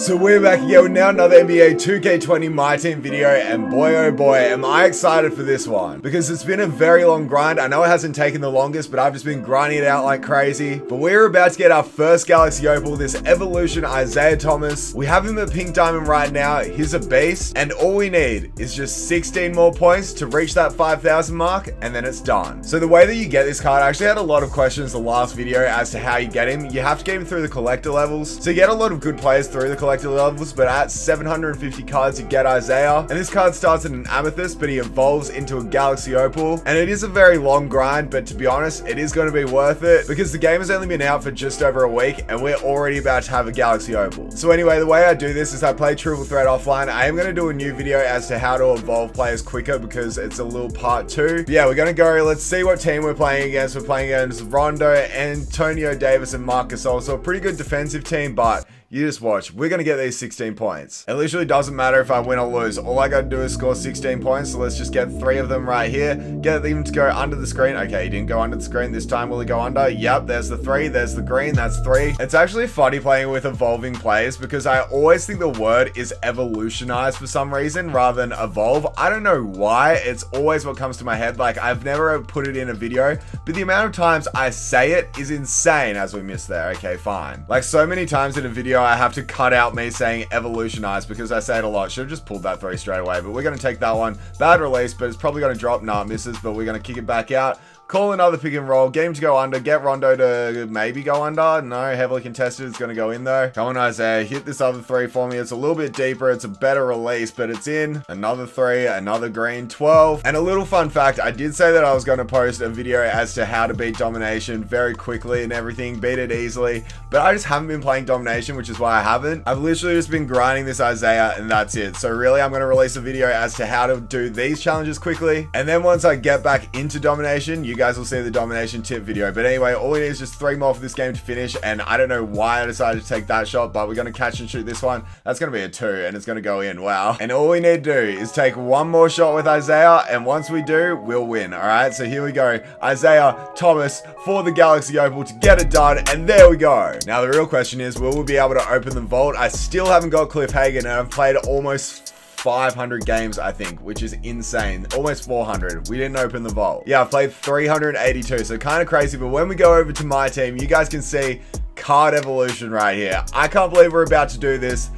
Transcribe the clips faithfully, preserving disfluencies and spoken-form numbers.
So we're back again with now another N B A two K twenty My Team video, and boy oh boy am I excited for this one, because it's been a very long grind. I know it hasn't taken the longest, but I've just been grinding it out like crazy. But we're about to get our first Galaxy Opal, this Evolution Isaiah Thomas. We have him at Pink Diamond right now. He's a beast, and all we need is just sixteen more points to reach that five thousand mark, and then it's done. So the way that you get this card, I actually had a lot of questions the last video as to how you get him. You have to get him through the collector levels. So you get a lot of good players through the collector collector levels, but at seven hundred fifty cards you get Isaiah, and this card starts in an Amethyst, but he evolves into a Galaxy Opal, and it is a very long grind, but to be honest, it is going to be worth it, because the game has only been out for just over a week, and we're already about to have a Galaxy Opal. So anyway, the way I do this is I play Triple Threat offline. I am going to do a new video as to how to evolve players quicker, because it's a little part two. But yeah, we're going to go, let's see what team we're playing against. We're playing against Rondo, Antonio Davis, and Marcus also. A pretty good defensive team, but you just watch. We're going to get these sixteen points. It literally doesn't matter if I win or lose. All I got to do is score sixteen points. So let's just get three of them right here. Get them to go under the screen. Okay, he didn't go under the screen this time. Will he go under? Yep, there's the three. There's the green. That's three. It's actually funny playing with evolving players, because I always think the word is evolutionize for some reason rather than evolve. I don't know why. It's always what comes to my head. Like, I've never put it in a video, but the amount of times I say it is insane, as we missed there. Okay, fine. Like, so many times in a video, I have to cut out me saying evolutionize because I say it a lot. Should have just pulled that three straight away, but we're going to take that one. Bad release, but it's probably going to drop. Nah, it misses, but we're going to kick it back out. Call another pick and roll. Get him to go under. Get Rondo to maybe go under. No, heavily contested. It's going to go in though. Come on, Isaiah. Hit this other three for me. It's a little bit deeper. It's a better release, but it's in. Another three. Another green. twelve. And a little fun fact. I did say that I was going to post a video as to how to beat domination very quickly and everything. Beat it easily. But I just haven't been playing domination, which is why I haven't. I've literally just been grinding this Isaiah, and that's it. So really, I'm going to release a video as to how to do these challenges quickly. And then once I get back into domination, you guys will see the domination tip video. But anyway, all we need is just three more for this game to finish, and I don't know why I decided to take that shot, but we're going to catch and shoot this one. That's going to be a two, and it's going to go in. Wow. And all we need to do is take one more shot with Isaiah, and once we do, we'll win. All right, so here we go. Isaiah Thomas for the Galaxy Opal to get it done, and there we go. Now the real question is, will we be able to open the vault? I still haven't got Cliff Hagen, and I've played almost five hundred games, I think, which is insane. Almost four hundred. We didn't open the vault. Yeah, I played three hundred eighty-two, so kind of crazy. But when we go over to my team, you guys can see card evolution right here. I can't believe we're about to do this,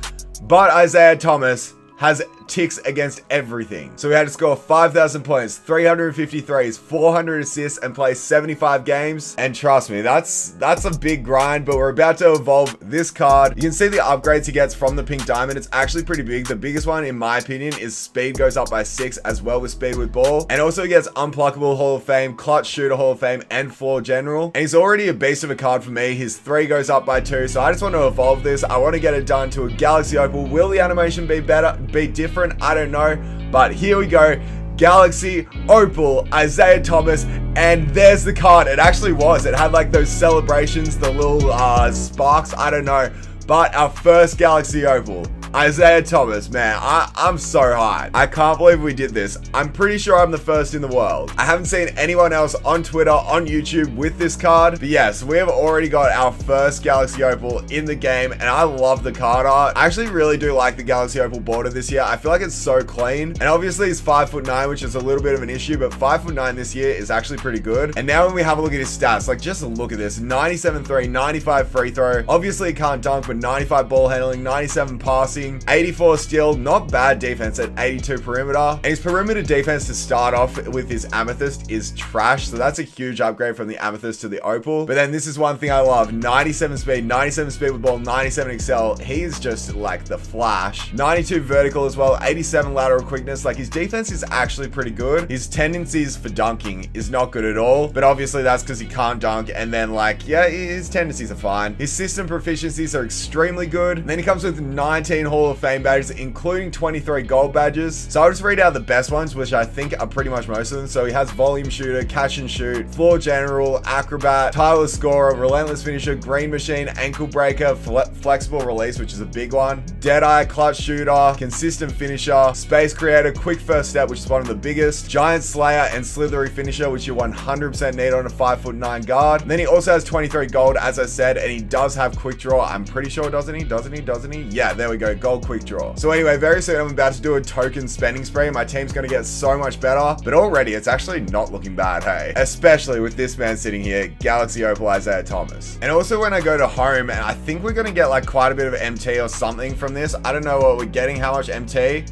but Isaiah Thomas has ticks against everything. So we had to score five thousand points, three hundred fifty threes, four hundred assists, and play seventy-five games. And trust me, that's that's a big grind, but we're about to evolve this card. You can see the upgrades he gets from the Pink Diamond. It's actually pretty big. The biggest one, in my opinion, is speed goes up by six, as well with speed with ball. And also he gets unpluckable Hall of Fame, clutch shooter Hall of Fame, and floor general. And he's already a beast of a card for me. His three goes up by two, so I just want to evolve this. I want to get it done to a Galaxy Opal. Will the animation be better, be different? I don't know, but here we go. Galaxy Opal Isaiah Thomas, and there's the card. It actually was, it had like those celebrations, the little uh sparks, I don't know, but our first Galaxy Opal Isaiah Thomas, man, I, I'm so hyped. I can't believe we did this. I'm pretty sure I'm the first in the world. I haven't seen anyone else on Twitter, on YouTube with this card. But yes, we have already got our first Galaxy Opal in the game, and I love the card art. I actually really do like the Galaxy Opal border this year. I feel like it's so clean. And obviously he's five foot nine, which is a little bit of an issue, but five foot nine this year is actually pretty good. And now when we have a look at his stats, like just look at this, ninety-seven three, ninety-five free throw. Obviously he can't dunk, but ninety-five ball handling, ninety-seven passing, eighty-four steal, not bad defense at eighty-two perimeter. And his perimeter defense to start off with his Amethyst is trash, so that's a huge upgrade from the Amethyst to the Opal. But then this is one thing I love, ninety-seven speed, ninety-seven speed with ball, ninety-seven excel. He is just like the Flash. ninety-two vertical as well, eighty-seven lateral quickness. Like, his defense is actually pretty good. His tendencies for dunking is not good at all, but obviously that's because he can't dunk. And then like, yeah, his tendencies are fine. His system proficiencies are extremely good. And then he comes with nineteen Hall of Fame badges, including twenty-three gold badges. So I'll just read out the best ones, which I think are pretty much most of them. So he has volume shooter, catch and shoot, floor general, acrobat, tireless scorer, relentless finisher, green machine, ankle breaker, fle flexible release, which is a big one, deadeye, clutch shooter, consistent finisher, space creator, quick first step, which is one of the biggest, giant slayer, and slithery finisher, which you one hundred percent need on a five foot nine guard. And then he also has twenty-three gold, as I said, and he does have quick draw. I'm pretty sure, doesn't he? Doesn't he? Doesn't he? Yeah, there we go. Gold quick draw. So anyway, very soon I'm about to do a token spending spree. My team's going to get so much better, but already it's actually not looking bad, hey? Especially with this man sitting here, Galaxy Opal Isaiah Thomas. And also when I go to home, and I think we're going to get like quite a bit of M T or something from this. I don't know what we're getting, how much M T.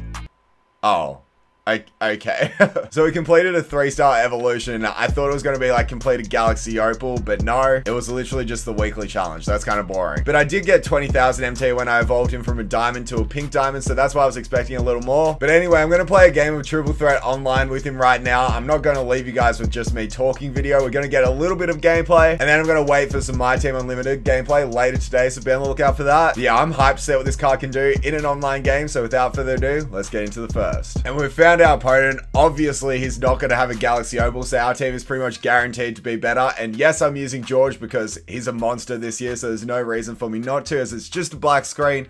Oh. Okay. So we completed a three-star evolution. I thought it was going to be like completed Galaxy Opal, but no, it was literally just the weekly challenge. That's kind of boring. But I did get twenty thousand M T when I evolved him from a diamond to a pink diamond, so that's why I was expecting a little more. But anyway, I'm going to play a game of Triple Threat online with him right now. I'm not going to leave you guys with just me talking video. We're going to get a little bit of gameplay, and then I'm going to wait for some MyTeam Unlimited gameplay later today, so be on the lookout for that. Yeah, I'm hyped to see what this card can do in an online game, so without further ado, let's get into the first. And we've found our opponent. Obviously he's not going to have a Galaxy Opal, so our team is pretty much guaranteed to be better. And yes, I'm using George because he's a monster this year, so there's no reason for me not to, as it's just a black screen.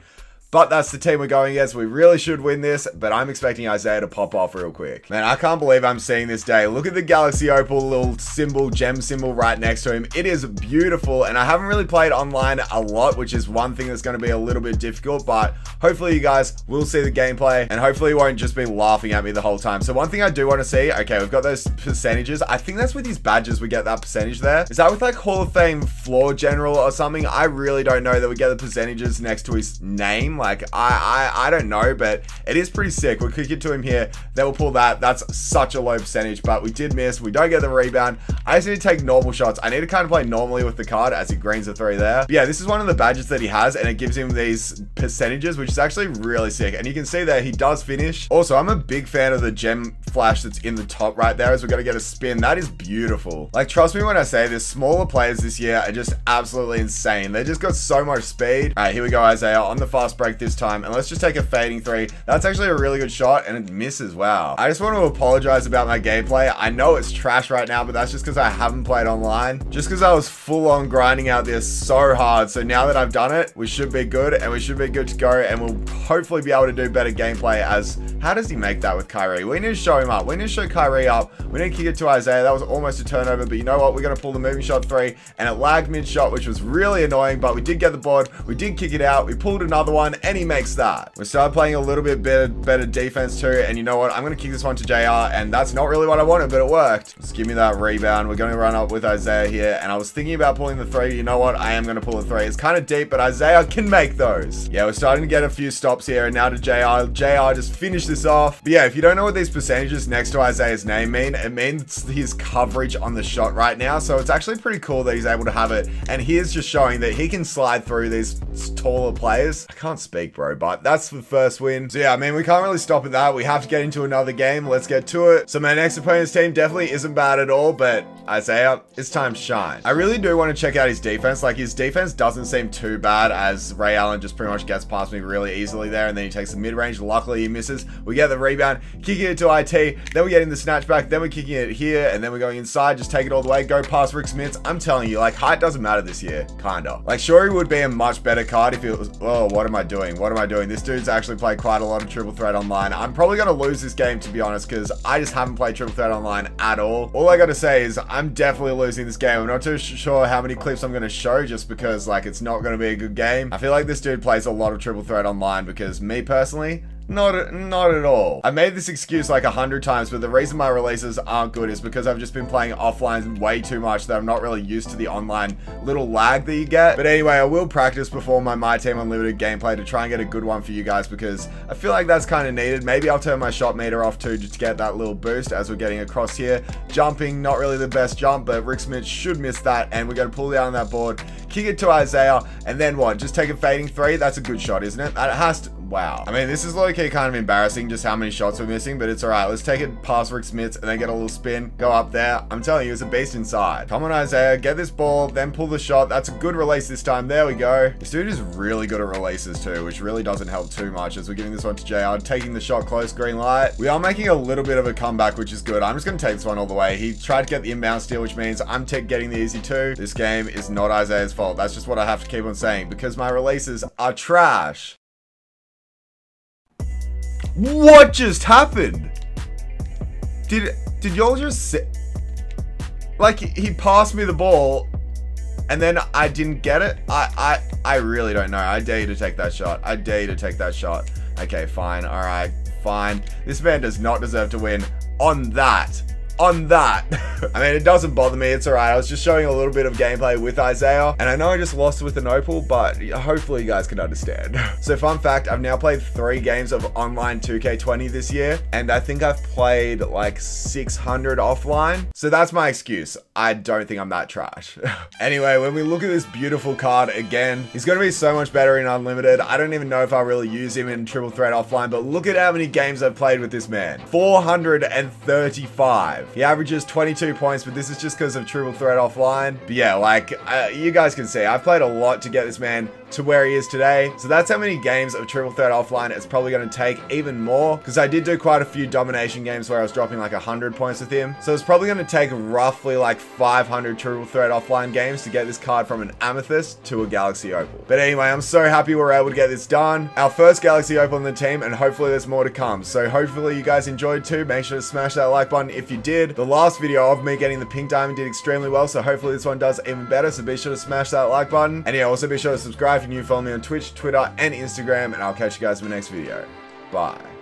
But that's the team we're going against. We really should win this, but I'm expecting Isaiah to pop off real quick. Man, I can't believe I'm seeing this day. Look at the Galaxy Opal little symbol, gem symbol right next to him. It is beautiful, and I haven't really played online a lot, which is one thing that's going to be a little bit difficult, but hopefully you guys will see the gameplay, and hopefully you won't just be laughing at me the whole time. So one thing I do want to see, okay, we've got those percentages. I think that's with his badges we get that percentage there. Is that with like Hall of Fame floor general or something? I really don't know that we get the percentages next to his name. Like, I, I I don't know, but it is pretty sick. We'll kick it to him here. Then we'll pull that. That's such a low percentage, but we did miss. We don't get the rebound. I just need to take normal shots. I need to kind of play normally with the card as he greens the three there. But yeah, this is one of the badges that he has, and it gives him these percentages, which is actually really sick. And you can see that he does finish. Also, I'm a big fan of the gem flash that's in the top right there as we're going to get a spin. That is beautiful. Like, trust me when I say this, smaller players this year are just absolutely insane. They just got so much speed. All right, here we go, Isaiah, on the fast break this time, and let's just take a fading three. That's actually a really good shot, and it misses. Wow. I just want to apologize about my gameplay. I know it's trash right now, but that's just because I haven't played online, just because I was full-on grinding out this so hard. So now that I've done it, we should be good, and we should be good to go, and we'll hopefully be able to do better gameplay. As how does he make that with Kyrie? We need to show him up. We need to show Kyrie up. We need to kick it to Isaiah. That was almost a turnover, but you know what, we're going to pull the moving shot three, and it lagged mid shot, which was really annoying, but we did get the board. We did kick it out. We pulled another one, and he makes that. We started playing a little bit better, better defense too, and you know what? I'm going to kick this one to J R, and that's not really what I wanted, but it worked. Just give me that rebound. We're going to run up with Isaiah here, and I was thinking about pulling the three. You know what? I am going to pull the three. It's kind of deep, but Isaiah can make those. Yeah, we're starting to get a few stops here, and now to J R. J R just finished this off. But yeah, if you don't know what these percentages next to Isaiah's name mean, it means his coverage on the shot right now, so it's actually pretty cool that he's able to have it, and he is just showing that he can slide through these taller players. I can't speak, bro, but that's the first win. So yeah, I mean, we can't really stop at that. We have to get into another game. Let's get to it. So my next opponent's team definitely isn't bad at all, but Isaiah, it's time to shine. I really do want to check out his defense. Like, his defense doesn't seem too bad, as Ray Allen just pretty much gets past me really easily there, and then he takes the mid-range. Luckily, he misses. We get the rebound, kicking it to I T, then we get in the snatchback, then we're kicking it here, and then we're going inside. Just take it all the way, go past Rik Smits. I'm telling you, like, height doesn't matter this year, kind of. Like, sure, he would be a much better card if it was... Oh, what am I doing? What am I doing? This dude's actually played quite a lot of Triple Threat Online. I'm probably going to lose this game, to be honest, because I just haven't played Triple Threat Online at all. All I got to say is I'm definitely losing this game. I'm not too sure how many clips I'm going to show, just because, like, it's not going to be a good game. I feel like this dude plays a lot of Triple Threat Online, because me personally... Not, not at all. I made this excuse like a hundred times, but the reason my releases aren't good is because I've just been playing offline way too much, that I'm not really used to the online little lag that you get. But anyway, I will practice before my MyTeam Unlimited gameplay to try and get a good one for you guys, because I feel like that's kind of needed. Maybe I'll turn my shot meter off too, just to get that little boost as we're getting across here. Jumping, not really the best jump, but Rik Smits should miss that, and we're going to pull down that board, kick it to Isaiah, and then what? Just take a fading three? That's a good shot, isn't it? It has to... Wow. I mean, this is like okay, kind of embarrassing just how many shots we're missing, but it's all right. Let's take it past Rik Smits and then get a little spin. Go up there. I'm telling you, it's a beast inside. Come on, Isaiah. Get this ball, then pull the shot. That's a good release this time. There we go. This dude is really good at releases too, which really doesn't help too much as we're giving this one to J R. Taking the shot close, green light. We are making a little bit of a comeback, which is good. I'm just going to take this one all the way. He tried to get the inbound steal, which means I'm getting the easy two. This game is not Isaiah's fault. That's just what I have to keep on saying because my releases are trash. What just happened? Did did y'all just sit? Like, he passed me the ball and then I didn't get it? I, I, I really don't know. I dare you to take that shot. I dare you to take that shot. Okay, fine. All right, fine. This man does not deserve to win on that. On that. I mean, it doesn't bother me. It's all right. I was just showing a little bit of gameplay with Isaiah. And I know I just lost with an Opal, but hopefully you guys can understand. So fun fact, I've now played three games of online two K twenty this year. And I think I've played like six hundred offline. So that's my excuse. I don't think I'm that trash. Anyway, when we look at this beautiful card again, he's going to be so much better in Unlimited. I don't even know if I really use him in Triple Threat offline, but look at how many games I've played with this man. four hundred thirty-five. He averages twenty-two points, but this is just because of Triple Threat offline. But yeah, like, uh, you guys can see, I've played a lot to get this man to where he is today. So that's how many games of Triple Threat offline it's probably going to take, even more, because I did do quite a few domination games where I was dropping like one hundred points with him. So it's probably going to take roughly like five hundred Triple Threat offline games to get this card from an Amethyst to a Galaxy Opal. But anyway, I'm so happy we're able to get this done. Our first Galaxy Opal on the team, and hopefully there's more to come. So hopefully you guys enjoyed too. Make sure to smash that like button if you did. The last video of me getting the Pink Diamond did extremely well, so hopefully this one does even better. So be sure to smash that like button. And yeah, also be sure to subscribe if you're new. Follow me on Twitch, Twitter, and Instagram, and I'll catch you guys in the next video. Bye.